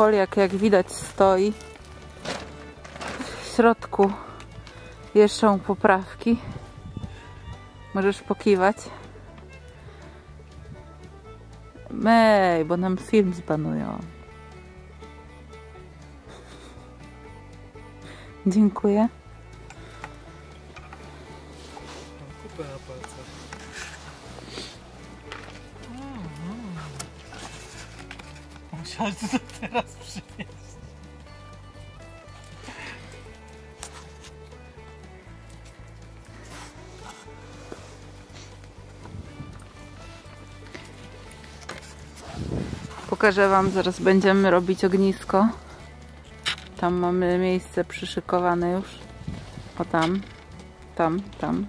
foliak, jak widać, stoi. W środku jeszcze poprawki. Możesz pokiwać. Mej, bo nam film zbanują. Dziękuję. Kupę na palcach. Musiałeś to teraz przynieść. Pokażę wam, zaraz będziemy robić ognisko. Tam mamy miejsce przyszykowane już. O tam.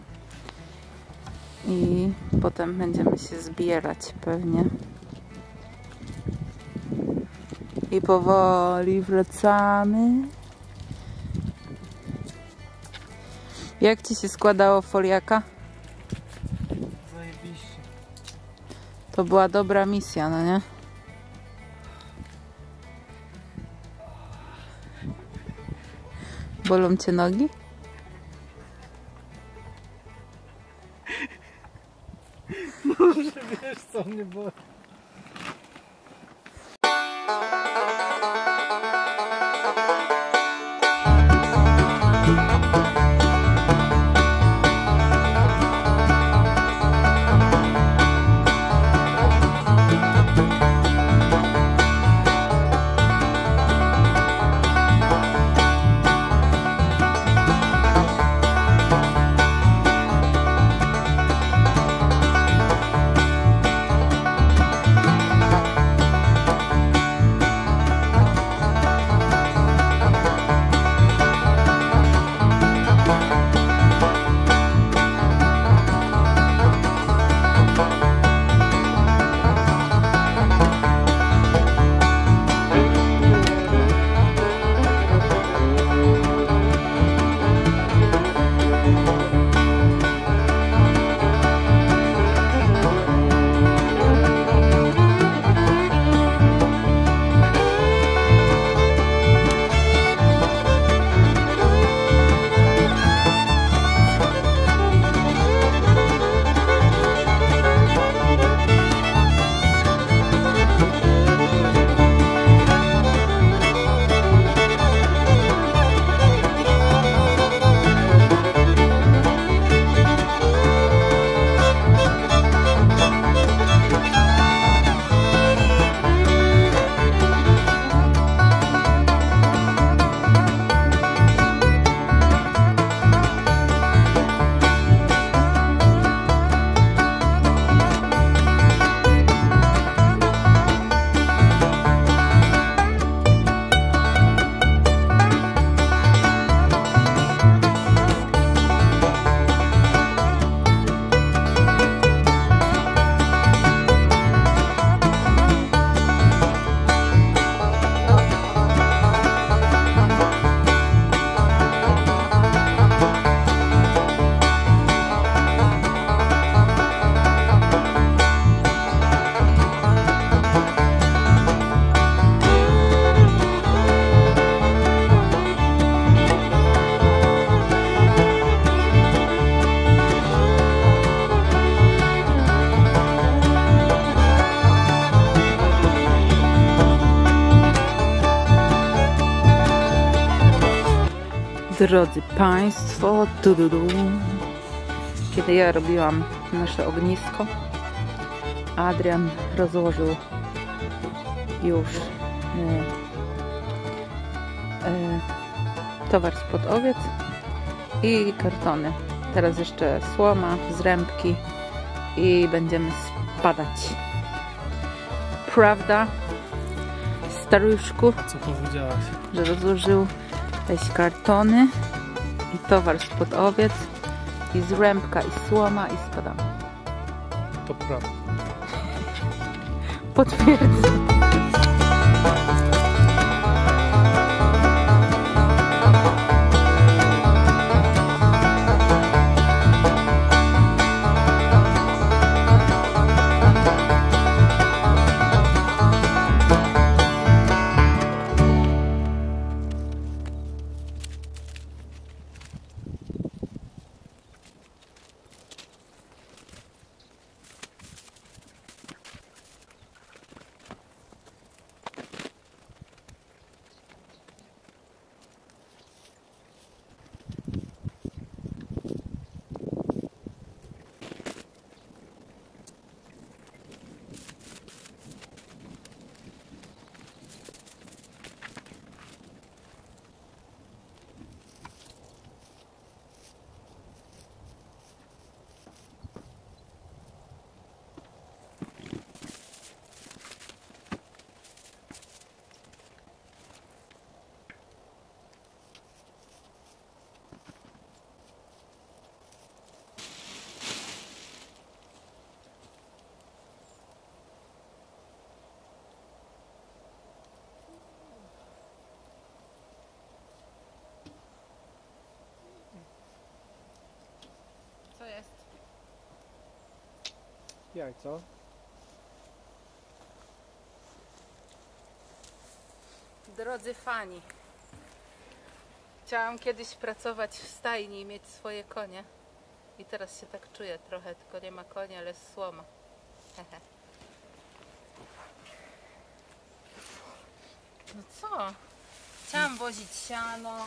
I potem będziemy się zbierać pewnie. I powoli wracamy. Jak ci się składało foliaka? Zajebiście. To była dobra misja, no nie? Bolą cię nogi? Może wiesz, co mnie boli. Drodzy Państwo, kiedy ja robiłam nasze ognisko, Adrian rozłożył już towar spod owiec i kartony. Teraz jeszcze słoma, zrębki i będziemy spadać. Prawda, staruszku? Co powiedziałaś? Że rozłożył kartony i towar spod owiec i zrębka i słoma i spadam. To prawda. Potwierdzam. jajco. Drodzy fani, chciałam kiedyś pracować w stajni i mieć swoje konie. I teraz się tak czuję trochę, tylko nie ma konia, ale jest słoma. Hehe. No co? Chciałam wozić siano,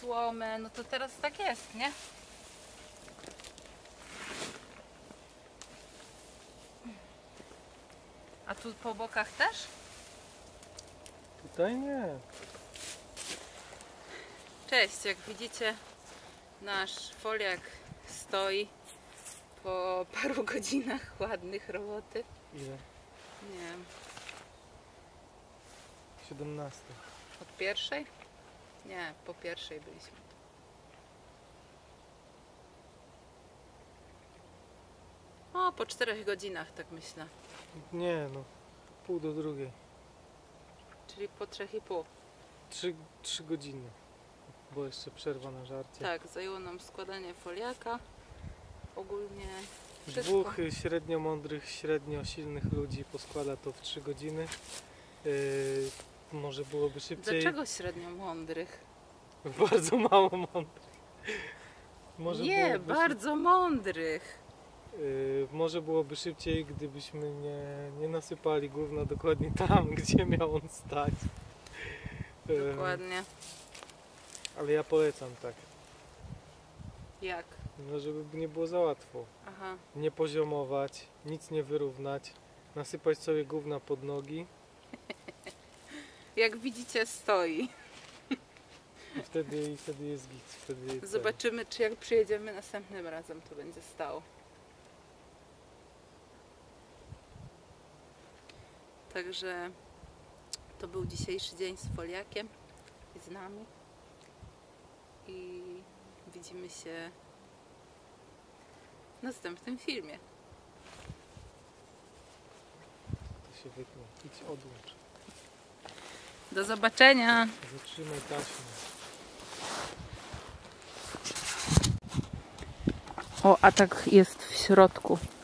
słomę, no to teraz tak jest, nie? A tu po bokach też? Tutaj nie. Cześć, jak widzicie, nasz foliak stoi po paru godzinach ładnych roboty. Ile? Nie wiem. 17. Od pierwszej? Nie, po pierwszej byliśmy. O, po 4 godzinach, tak myślę. Nie no, pół do drugiej. Czyli po 3,5. 3 godziny. Bo jeszcze przerwa na żarcie. Tak, zajęło nam składanie foliaka. Ogólnie wszystko. Dwóch średnio mądrych, średnio silnych ludzi poskłada to w 3 godziny. Może byłoby szybciej. Dlaczego średnio mądrych? Bardzo mało mądrych. Może nie, bardzo szybciej. Mądrych. Może byłoby szybciej, gdybyśmy nie nasypali gówna dokładnie tam, gdzie miał on stać. Dokładnie. Ale ja polecam tak. Jak? No, żeby nie było za łatwo. Aha. Nie poziomować, nic nie wyrównać, nasypać sobie gówna pod nogi. Jak widzicie, stoi. Wtedy jest git. Wtedy zobaczymy, czy jak przyjedziemy następnym razem, to będzie stało. Także to był dzisiejszy dzień z foliakiem i z nami. I widzimy się w następnym filmie. To się wytnie. Idź odłącz. Do zobaczenia. Zatrzymaj taśmę. O, a tak jest w środku.